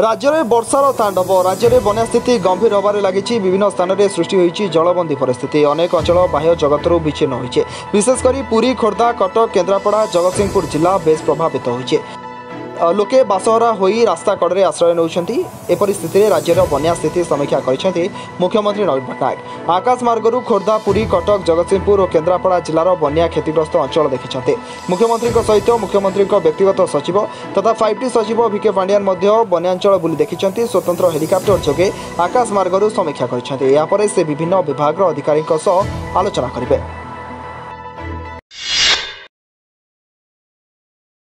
राज्य में बर्षार तांडव राज्य में बना स्थिति गंभीर होबार लगी विभिन्न स्थान में सृष्टि होती जलबंदी परिस्थिति अनेक अंचल बाह्य जगत रु विच्छिन्न होती विशेषकर पुरी खोर्धा कटक केन्द्रापड़ा जगत सिंहपुर जिला बेस प्रभावित होती लोके बासहरा होई रास्ता कड़े आश्रय नौकरी एपरी स्थित राज्य बना स्थिति समीक्षा कर मुख्यमंत्री नवीन पटनायक आकाश मार्गरू खोर्धा पुरी कटक जगतसिंहपुर और केन्द्रापड़ा जिलार बनिया क्षतिग्रस्त अंचल देखते मुख्यमंत्री सहित मुख्यमंत्री व्यक्तिगत सचिव तथा 5टी सचिव बीके पांड्यान बनियांचल बुली देखते स्वतंत्र हेलिकप्टर जोगे आकाश मार्गरू समीक्षा करपर से विभिन्न विभाग अधिकारी आलोचना करेंगे।